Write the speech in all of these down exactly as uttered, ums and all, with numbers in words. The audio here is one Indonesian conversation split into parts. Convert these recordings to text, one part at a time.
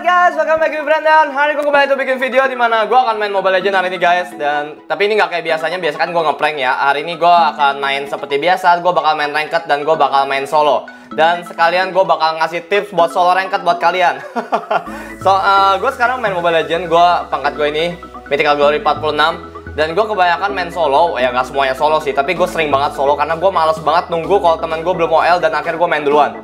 up guys, welcome back to Brandon Hari. Gue kembali tuh bikin video dimana gue akan main Mobile Legends hari ini guys. Dan tapi ini gak kayak biasanya, biasa kan gue ngeprank ya. Hari ini gue akan main seperti biasa, gue bakal main ranked dan gue bakal main solo. Dan sekalian gue bakal ngasih tips buat solo ranked buat kalian. So, uh, gue sekarang main Mobile Legends, gue pangkat gue ini Mythical Glory empat puluh enam. Dan gue kebanyakan main solo, ya gak semuanya solo sih, tapi gue sering banget solo karena gue males banget nunggu kalau teman gue belum O L dan akhirnya gue main duluan.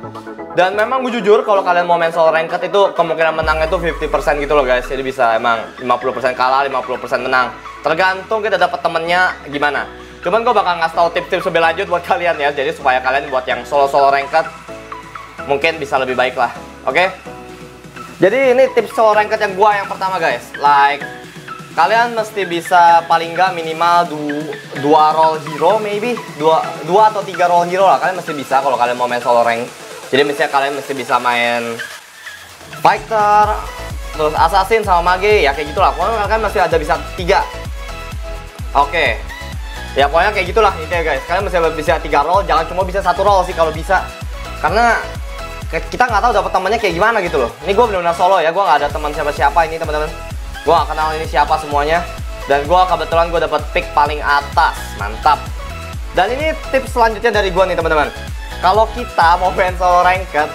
Dan memang gue jujur, kalau kalian mau main solo ranked itu kemungkinan menangnya itu lima puluh persen gitu loh guys. Jadi bisa emang lima puluh persen kalah, lima puluh persen menang. Tergantung kita dapat temennya gimana. Cuman gue bakal ngasih tau tips-tips lebih lanjut buat kalian ya. Jadi supaya kalian buat yang solo-solo ranked mungkin bisa lebih baik lah. Oke? Okay? Jadi ini tips solo ranked yang gue yang pertama guys. Like, kalian mesti bisa paling nggak minimal dua role hero maybe. dua atau tiga role hero lah. Kalian mesti bisa kalau kalian mau main solo ranked. Jadi misalnya kalian mesti bisa main fighter, terus assassin sama mage, ya kayak gitulah. Pokoknya kalian masih ada bisa tiga. Oke, okay. Ya pokoknya kayak gitulah intinya guys. Kalian masih bisa tiga roll, jangan cuma bisa satu roll sih kalau bisa. Karena kita nggak tahu dapat temannya kayak gimana gitu loh. Ini gue benar-benar solo ya, gue nggak ada teman siapa-siapa ini teman-teman. Gue nggak kenal ini siapa semuanya. Dan gue kebetulan gue dapat pick paling atas, mantap. Dan ini tips selanjutnya dari gue nih teman-teman. Kalau kita mau main solo ranked,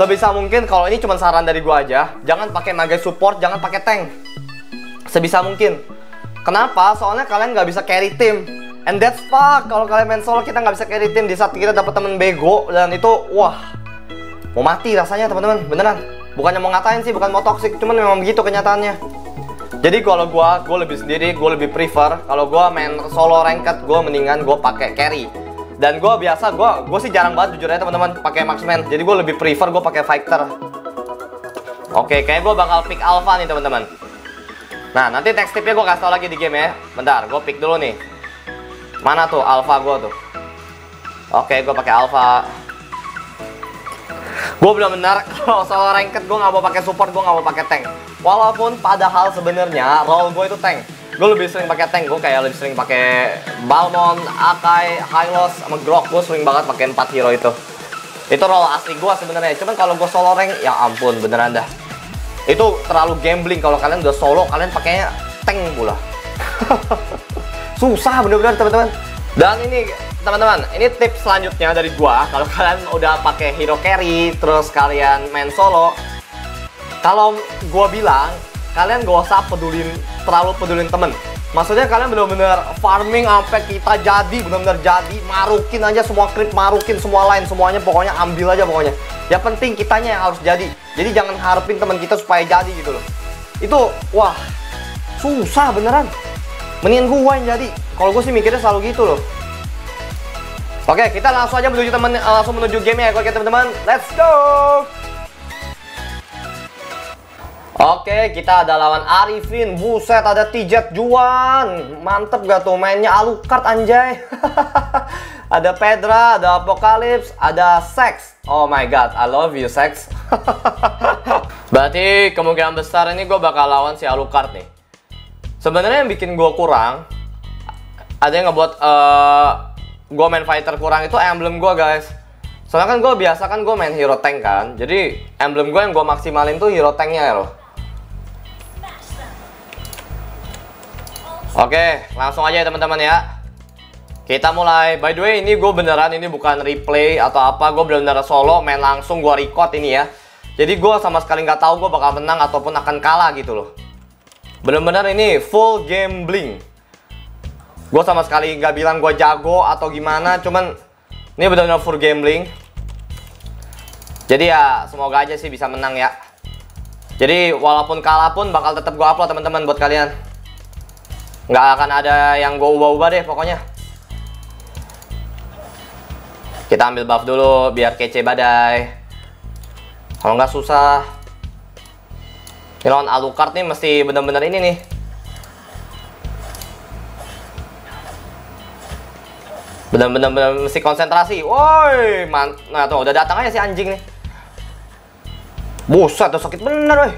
sebisa mungkin, kalau ini cuma saran dari gua aja, jangan pakai mage support, jangan pakai tank. Sebisa mungkin. Kenapa? Soalnya kalian nggak bisa carry tim. And that's fuck. Kalau kalian main solo, kita nggak bisa carry tim. Di saat kita dapat temen bego, dan itu, wah, mau mati rasanya teman-teman, beneran. Bukannya mau ngatain sih, bukan mau toxic, cuman memang begitu kenyataannya. Jadi kalau gua, gua lebih sendiri, gua lebih prefer. Kalau gua main solo ranked, gua mendingan gua pakai carry. Dan gue biasa, gue gue sih jarang banget jujur aja teman-teman pakai marksman. Jadi gue lebih prefer gue pakai fighter. Oke, kayaknya gue bakal pick Alpha nih teman-teman. Nah, nanti next tipnya gue kasih tau lagi di game ya. Bentar, gue pick dulu nih. Mana tuh Alpha gue tuh? Oke, gue pakai Alpha. Gue belum benar kalau soal ranked gue nggak mau pakai support, gue nggak mau pakai tank. Walaupun padahal sebenarnya role gue itu tank. Gue lebih sering pakai tank, gue kayak lebih sering pakai Balmond, Akai, Hilda, sama Grock. Gue sering banget pakai empat hero itu. Itu role asli gue sebenarnya. Cuman kalau gue solo rank, ya ampun beneran dah. Itu terlalu gambling kalau kalian udah solo, kalian pakainya tank pula. Susah bener-bener teman-teman. Dan ini teman-teman, ini tips selanjutnya dari gue. Kalau kalian udah pakai hero carry, terus kalian main solo, kalau gue bilang kalian gak usah pedulin, terlalu pedulin temen. Maksudnya kalian bener-bener farming sampai kita jadi, bener-bener jadi. Marukin aja semua creep, marukin semua line, semuanya pokoknya ambil aja pokoknya. Yang penting kitanya yang harus jadi. Jadi jangan harapin temen kita supaya jadi gitu loh. Itu, wah, susah beneran. Mendingan gue yang jadi. Kalau gue sih mikirnya selalu gitu loh. Oke, kita langsung aja menuju temen, langsung menuju game ya. Oke teman-teman, let's go! Oke, kita ada lawan Arifin. Buset, ada Tijet Juan. Mantep gak tuh mainnya Alucard anjay. Ada Pedra, ada Apokalips, ada Sex. Oh my god, I love you Sex. Berarti kemungkinan besar ini gue bakal lawan si Alucard nih. Sebenarnya yang bikin gue kurang, ada yang ngebuat uh, gue main fighter kurang itu emblem gue guys. Soalnya kan gue biasa kan gue main hero tank kan. Jadi emblem gue yang gue maksimalin tuh hero tanknya ya loh. Oke, langsung aja ya teman-teman ya. Kita mulai. By the way, ini gue beneran ini bukan replay atau apa. Gue beneran solo, main langsung gue record ini ya. Jadi gue sama sekali nggak tahu gue bakal menang ataupun akan kalah gitu loh. Bener-bener ini full gambling. Gue sama sekali nggak bilang gue jago atau gimana. Cuman ini bener-bener full gambling. Jadi ya semoga aja sih bisa menang ya. Jadi walaupun kalah pun bakal tetap gue upload teman-teman buat kalian. Nggak akan ada yang gue ubah-ubah deh pokoknya. Kita ambil buff dulu biar kece badai. Kalau nggak susah. Ini lawan Alucard nih mesti bener-bener ini nih. Bener-bener mesti konsentrasi. Woi, nah tuh udah datang aja si anjing nih. Buset, udah sakit bener woi.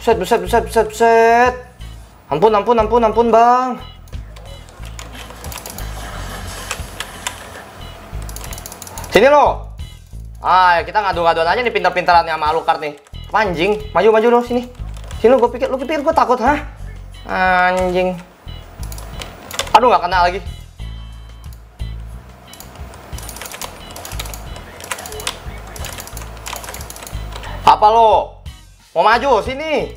Buset, buset, buset, buset, buset. Ampun, ampun, ampun, ampun, bang. Sini lo. Ah, kita ngadu-ngaduan aja nih pinter-pinterannya sama Alucard nih. Anjing, maju-maju dong sini. Sini gue pikir, lu pikir gue takut, hah? Anjing. Aduh, gak kena lagi. Apa lo? Mau maju? Sini.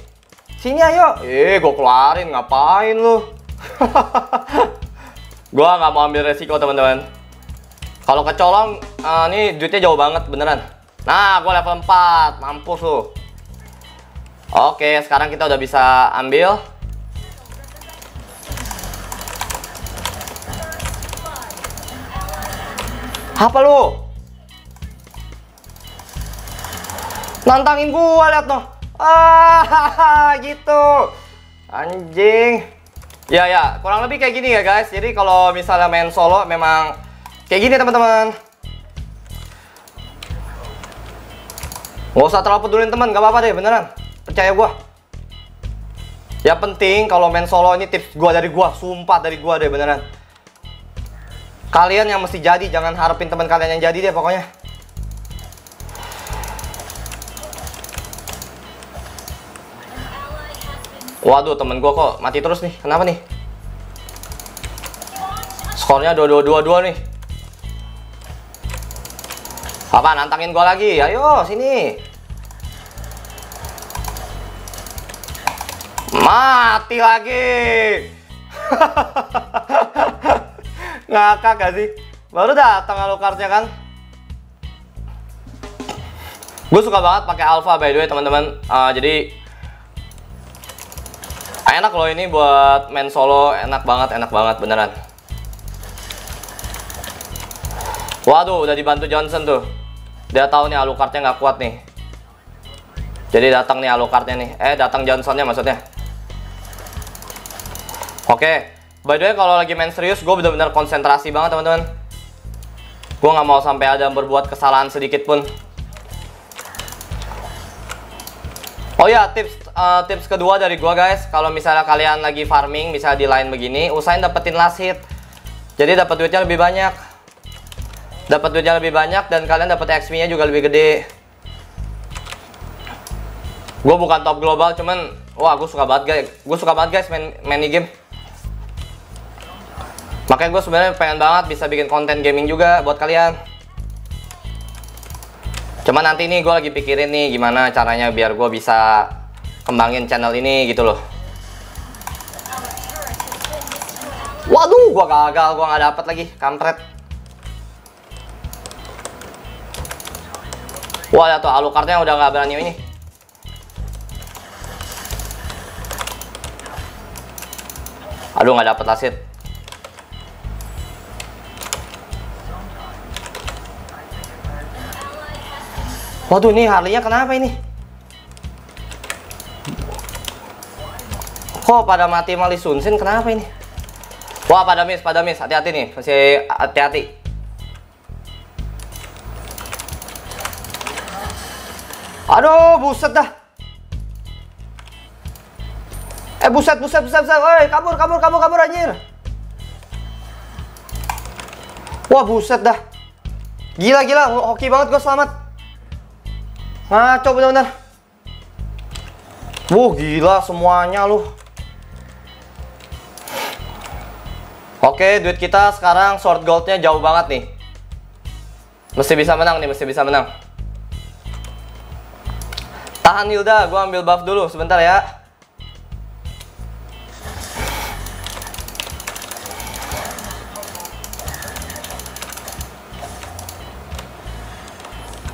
Sini ayo. Eh, gue keluarin. Ngapain lu? Gue gak mau ambil resiko, teman-teman. Kalau kecolong, uh, nih duitnya jauh banget, beneran. Nah, gue level empat. Mampus lu. Oke, sekarang kita udah bisa ambil. Apa lu? Nantangin gua, lihat noh. Ah, gitu. Anjing. Ya ya, kurang lebih kayak gini ya, guys. Jadi kalau misalnya main solo memang kayak gini, teman-teman. Gak usah terlalu pedulin teman, gak apa-apa deh, beneran. Percaya gua. Ya penting kalau main solo ini tips gua dari gua, sumpah dari gua deh beneran. Kalian yang mesti jadi, jangan harapin teman kalian yang jadi deh pokoknya. Waduh, temen gua kok mati terus nih. Kenapa nih? Skornya dua dua dua dua nih. Apa nantangin gua lagi? Ayo sini. Mati lagi. Ngakak gak sih? Baru datang Alucardnya kan? Gue suka banget pakai Alpha by the way teman-teman. Uh, jadi enak loh ini buat main solo, enak banget, enak banget beneran. Waduh, udah dibantu Johnson tuh. Dia tahu nih Alucardnya nggak kuat nih. Jadi datang nih Alucardnya nih. Eh, datang Johnsonnya maksudnya. Oke, by the way kalau lagi main serius gue bener-bener konsentrasi banget teman-teman. Gue nggak mau sampai ada yang berbuat kesalahan sedikit pun. Oh ya, tips uh, tips kedua dari gue guys, kalau misalnya kalian lagi farming misalnya di line begini, usahain dapetin last hit. Jadi dapat duitnya lebih banyak, dapat duitnya lebih banyak dan kalian dapat X P-nya juga lebih gede. Gue bukan top global, cuman wah gue suka banget guys, gue suka banget guys main main game. Makanya gue sebenarnya pengen banget bisa bikin konten gaming juga buat kalian. Cuman nanti nih gue lagi pikirin nih gimana caranya biar gue bisa kembangin channel ini gitu loh. Waduh, gue gagal, gue nggak dapet lagi, kampret. Wah, lihat tuh Alucardnya udah nggak berani ini. Aduh, nggak dapet lasit. Waduh, ini Harley-nya kenapa ini? Kok pada mati malah Yusun Sin, kenapa ini? Wah, pada miss, pada miss. Hati-hati nih, masih hati-hati. Aduh, buset dah. Eh, buset, buset, buset, buset. Woi, kabur, kabur, kabur, kabur, anjir. Wah, buset dah. Gila, gila. Hoki banget gue, selamat. Ngaco bener-bener. Wuh, gila semuanya lu. Oke, duit kita sekarang short goldnya jauh banget nih. Mesti bisa menang nih, mesti bisa menang. Tahan Hilda, gua ambil buff dulu sebentar ya.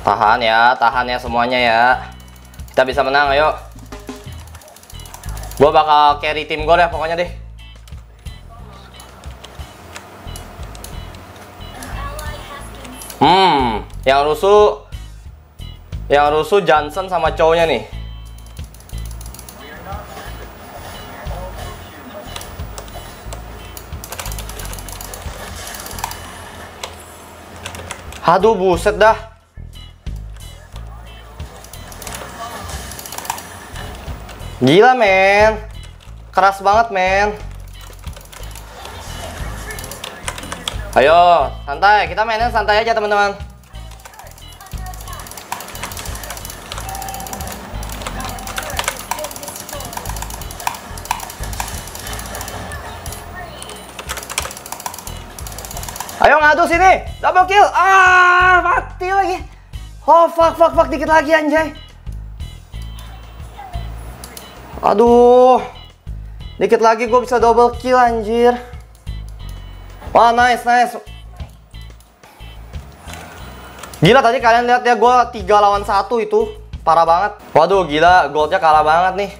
Tahan ya, tahan ya semuanya ya. Kita bisa menang, ayo. Gue bakal carry tim gue deh, pokoknya deh. Hmm, yang rusuh, yang rusuh Johnson sama cowoknya nih. Aduh, buset dah. Gila men, keras banget men. Ayo, santai, kita mainnya santai aja teman-teman. Ayo ngadu sini. Double kill. Ah, mati lagi. Oh, fuck, fuck, fuck. Dikit lagi, anjay. Aduh. Dikit lagi gue bisa double kill, anjir. Wah, nice, nice. Gila, tadi kalian lihat ya, gue tiga lawan satu itu. Parah banget. Waduh, gila. Goldnya kalah banget nih.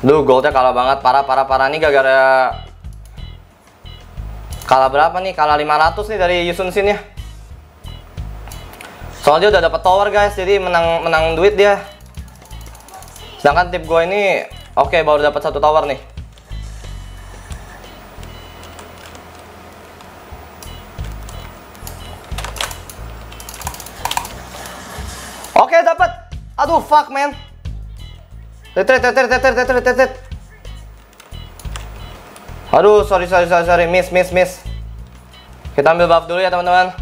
Duh, goldnya kalah banget, parah-parah-parah nih gara-gara kalah berapa nih? Kalah lima ratus nih dari Yusun Sin ya. Soalnya dia udah dapet tower guys, jadi menang menang duit dia. Sedangkan tip gue ini, oke okay, baru dapat satu tower nih. Oke okay, dapat. Aduh, fuck man. Retret, retret, retret, retret, retret. Aduh, sorry, sorry, sorry, sorry, miss, miss, miss. Kita ambil buff dulu ya teman-teman.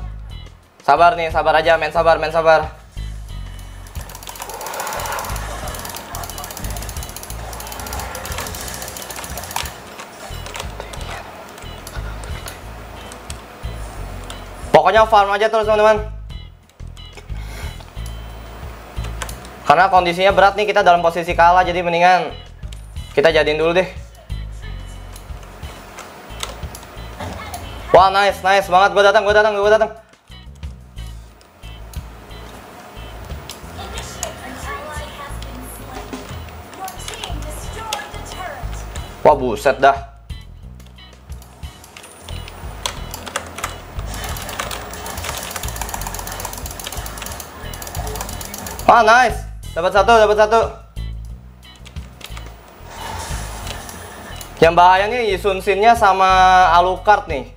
Sabar nih, sabar aja, main sabar, main sabar. Pokoknya farm aja terus teman-teman. Karena kondisinya berat nih, kita dalam posisi kalah, jadi mendingan kita jadiin dulu deh. Wah, nice, nice banget. Gue datang, gue datang, gue datang. Wah, buset dah. Wah, nice. Dapat satu, dapat satu. Yang bahaya nih Yusun Sin-nya sama Alucard nih.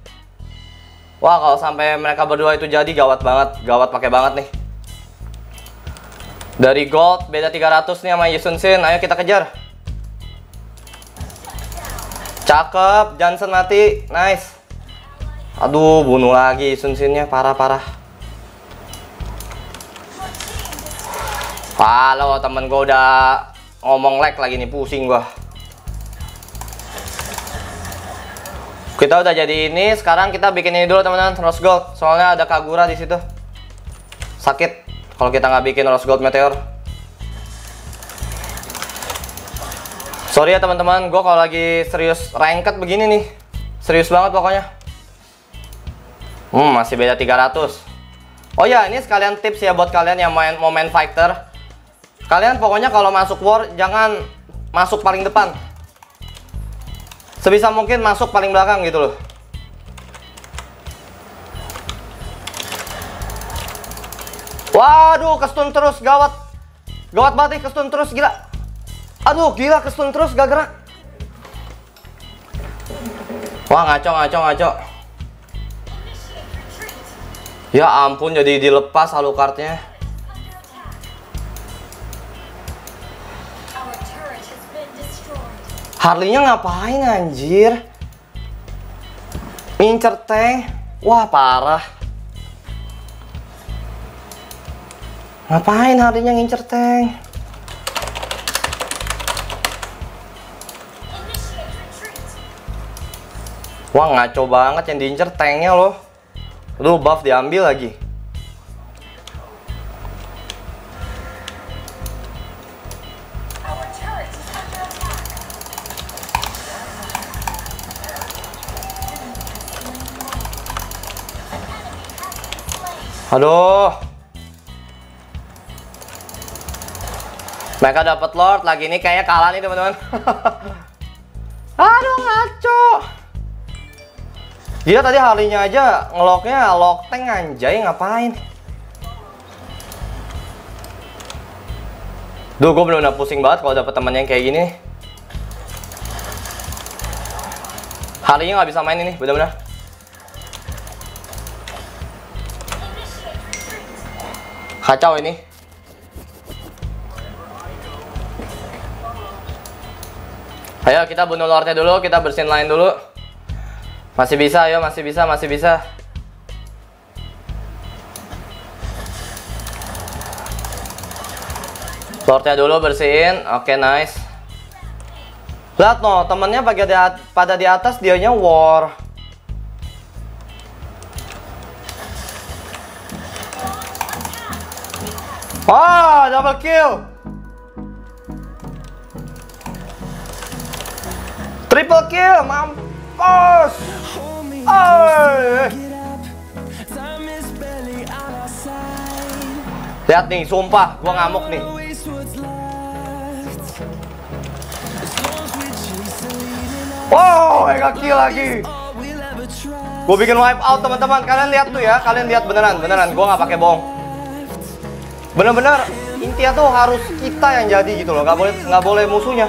Wah, kalau sampai mereka berdua itu jadi gawat banget, gawat pakai banget nih. Dari gold beda tiga ratus nih sama Yusun Sin. Ayo kita kejar. Cakep, Johnson mati. Nice. Aduh, bunuh lagi Yusun Sin-nya, parah-parah. Halo, temen gue udah ngomong lag lagi nih, pusing gue. Kita udah jadi ini, sekarang kita bikin ini dulu teman-teman, Rose Gold. Soalnya ada Kagura di situ. Sakit kalau kita nggak bikin Rose Gold Meteor. Sorry ya teman-teman, gue kalau lagi serius ranked begini nih, serius banget pokoknya. Hmm, masih beda tiga ratus. Oh ya, ini sekalian tips ya buat kalian yang main mau main fighter. Kalian pokoknya kalau masuk war jangan masuk paling depan. Sebisa mungkin masuk paling belakang gitu loh. Waduh, kestun terus, gawat. Gawat banget nih, kestun terus, gila. Aduh, gila kestun terus, gak gerak. Wah, ngaco, ngaco, ngaco. Ya ampun, jadi dilepas Alucard-nya. Harley-nya ngapain anjir? Incer tank. Wah, parah. Ngapain Harley-nya ngincer tank? Wah, ngaco banget yang diincer tanknya loh. Lu buff diambil lagi. Aduh, mereka dapat Lord lagi nih, kayaknya kalah nih teman-teman. Aduh, ngaco. Gila, tadi Harley-nya aja ngelocknya lock tank anjay, ngapain? Duh, gue bener-bener pusing banget kalau dapet temen yang kayak gini. Harley-nya nggak bisa main ini, bener-bener. Kacau ini. Ayo kita bunuh lordnya dulu, kita bersihin line dulu. Masih bisa, ayo, masih bisa, masih bisa. Lordnya dulu bersihin, oke, nice. Lihat no, temennya pada di, pada di atas, dianya war. Wah, double kill. Triple kill, mampus. Oi. Lihat nih, sumpah, gua ngamuk nih. Wow, mega kill lagi. Gua bikin wipe out, teman-teman. Kalian lihat tuh ya, kalian lihat beneran, beneran. Gua nggak pakai bohong. Bener-bener, intinya tuh harus kita yang jadi gitu loh. Nggak boleh, nggak boleh musuhnya.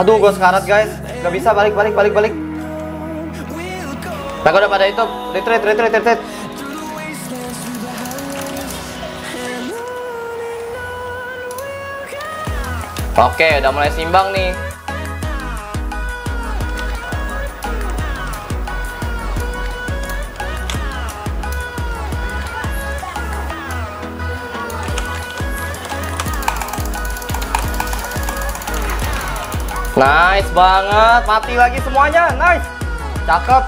Aduh, gua sekarat guys. Nggak bisa balik, balik, balik, balik. Nah, udah pada itu, retreat, retreat, retreat. Oke, udah mulai seimbang nih. Nice banget, mati lagi semuanya, nice. Cakep.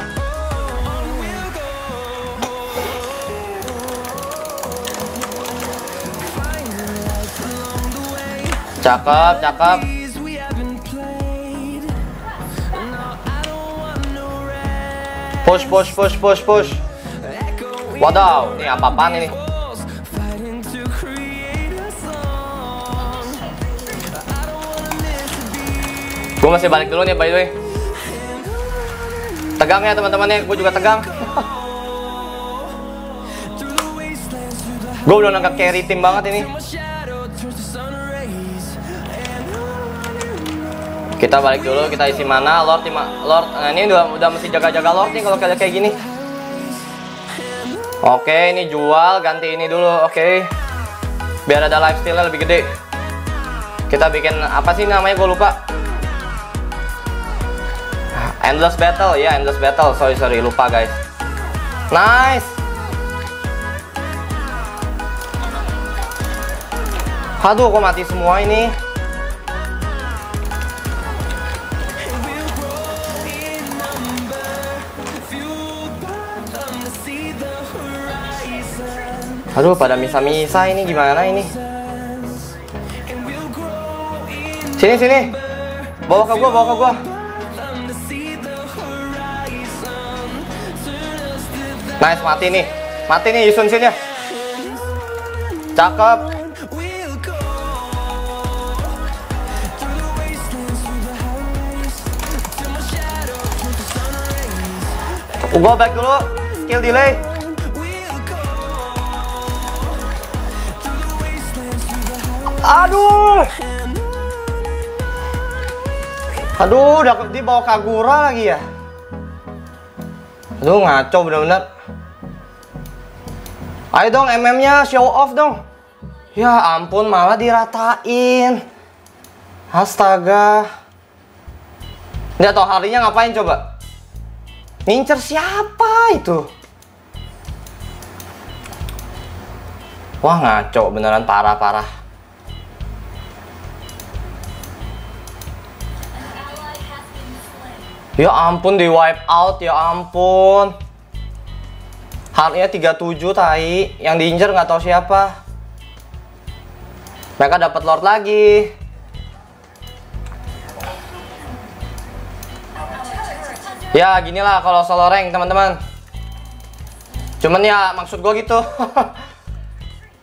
Cakep, cakep. Push, push, push, push, push. Wadaw, ini apa-apaan ini? Gue masih balik dulu nih, by the way. Tegang ya teman-teman, gue juga tegang. Gue udah nangkap carry tim banget ini. Kita balik dulu, kita isi mana, Lord, Lord. Nah, ini udah, udah mesti jaga-jaga Lord nih kalau kayak gini. Oke, ini jual, ganti ini dulu, oke. Biar ada lifestyle-nya lebih gede. Kita bikin, apa sih namanya, gue lupa. Endless Battle, ya, yeah, Endless Battle, sorry, sorry, lupa guys. Nice. Aduh, kok mati semua ini. Aduh, pada misa-misa ini gimana ini? Sini, sini. Bawa ke gua, bawa ke gua. Nice, mati nih. Mati nih Yusun Sin-nya. Cakep. Gua back dulu. Skill delay. Aduh, aduh, udah di bawah Kagura lagi ya. Aduh, ngaco bener-bener. Ayo dong, M M-nya show off dong. Ya ampun, malah diratain. Astaga. Nggak tahu harinya ngapain coba? Ngincer siapa itu? Wah, ngaco beneran, parah-parah. Ya ampun, di wipe out, ya ampun. Harley-nya tiga puluh tujuh, tai. Yang diinjer nggak tahu siapa. Mereka dapat Lord lagi. Ya ginilah kalau solo rank, teman-teman. Cuman ya maksud gue gitu.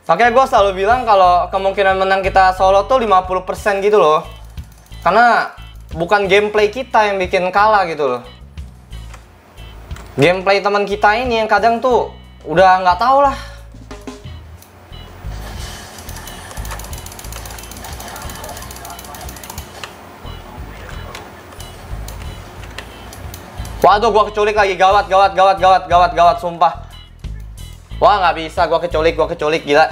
Makanya gue selalu bilang kalau kemungkinan menang kita solo tuh lima puluh persen gitu loh. Karena bukan gameplay kita yang bikin kalah gitu loh. Gameplay teman kita ini yang kadang tuh udah nggak tahu lah. Waduh, gua keculik lagi, gawat, gawat, gawat, gawat, gawat, gawat, sumpah. Wah, nggak bisa, gua keculik, gua keculik, gila.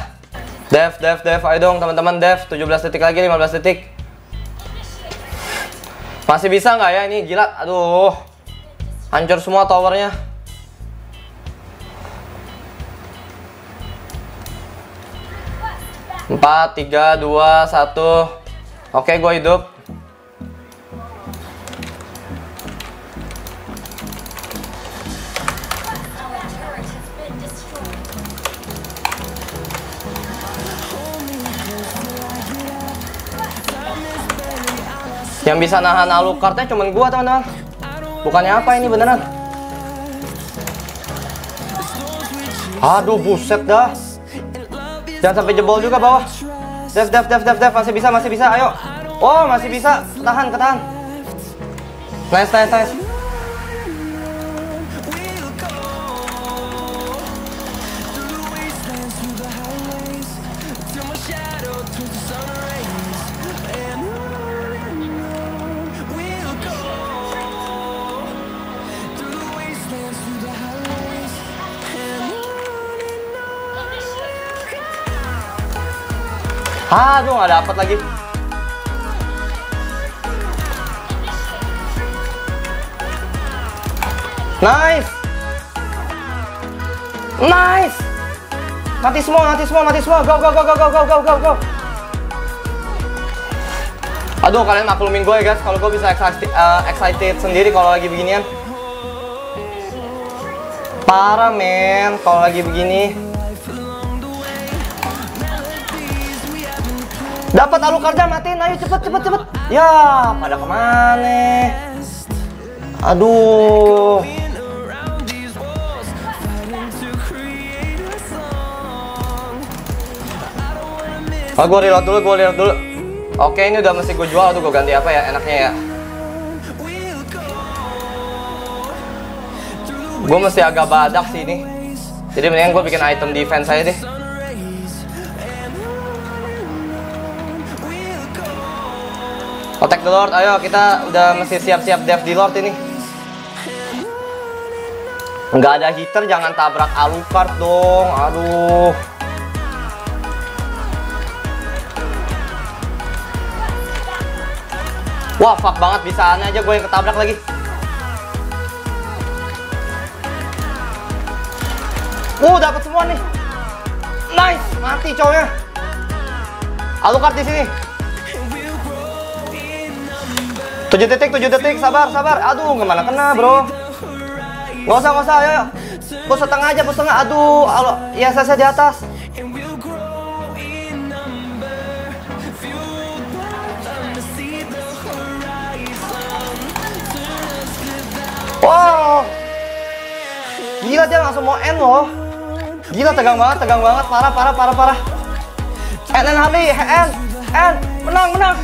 Dev, dev, dev, ayo dong teman-teman, dev. tujuh belas detik lagi, lima belas detik. Masih bisa nggak ya ini, gila, aduh, hancur semua towernya. empat, tiga, dua, satu. Oke, gue hidup. Yang bisa nahan Alucardnya cuman gua, teman-teman. Bukannya apa ini beneran? Aduh, buset dah. Jangan sampai jebol juga bawah. Dev, dev, dev, dev, dev. Masih bisa, masih bisa. Ayo. Oh, masih bisa. Tahan, ketahan. Nice, nice, nice. Aduh, nggak dapat lagi. Nice, nice. Mati semua, mati semua, mati semua. Go, go, go, go, go, go, go, go. Aduh, kalian maklumin gue ya guys, kalau gue bisa excited, uh, excited sendiri kalau lagi beginian. Parah men, kalau lagi begini. Dapat Alucardnya, matiin, ayo cepet cepet cepet. Ya, pada kemana? Aduh. Oh, gue reload dulu, gue reload dulu. Oke, ini udah mesti gue jual tuh, gue ganti apa ya enaknya ya? Gue mesti agak badak sih ini. Jadi mendingan gue bikin item defense aja deh. Otak the Lord, ayo kita udah mesti siap-siap dev di Lord ini. Nggak ada hitter, jangan tabrak Alucard dong, aduh. Wah, fuck banget, bisa aneh aja gue yang ketabrak lagi. Uh, dapat semua nih. Nice, mati cowoknya. Alucard di sini. tujuh detik, tujuh detik, sabar, sabar. Aduh, gimana kena, bro? Nggak usah, nggak usah, ayo. Pus setengah aja, pus setengah. Aduh, alo, ya saya di atas. Wow. Gila, dia langsung mau end loh. Gila, tegang banget, tegang banget. Parah, parah, parah, parah. End, end, Harley, end, end. Menang, menang,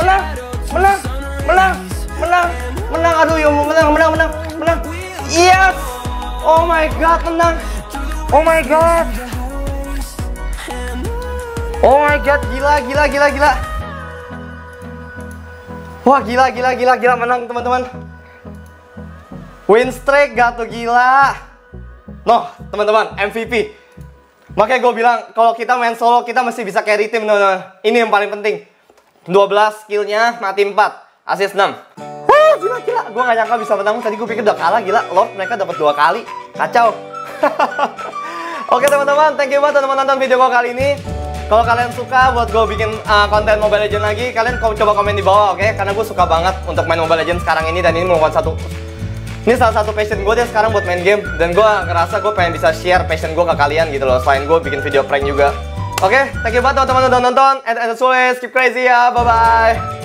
menang, menang. Menang, menang, menang, aduh, yo, menang, menang, menang, menang, yes, oh my god, menang, oh my god, oh my god, gila, gila, gila, gila, wah, gila, gila, gila, gila, menang, teman-teman, win streak, gato gila, noh, teman-teman, M V P, makanya gue bilang, kalau kita main solo, kita mesti bisa carry tim, teman-teman, ini yang paling penting, dua belas skillnya, mati empat. Asis enam. Ah, gila gila, gue gak nyangka bisa menang. Tadi gue pikir udah kalah, gila. Lord mereka dapat dua kali, kacau. Oke teman-teman, thank you banget teman-teman nonton video gue kali ini. Kalau kalian suka buat gue bikin uh, konten Mobile Legends lagi, kalian coba komen di bawah, oke? Okay? Karena gue suka banget untuk main Mobile Legends sekarang ini, dan ini merupakan satu, ini salah satu passion gue deh sekarang buat main game. Dan gue ngerasa gue pengen bisa share passion gue ke kalian gitu loh. Selain gue bikin video prank juga. Oke, okay? Thank you banget teman-teman udah nonton. And as always, keep crazy ya, bye bye.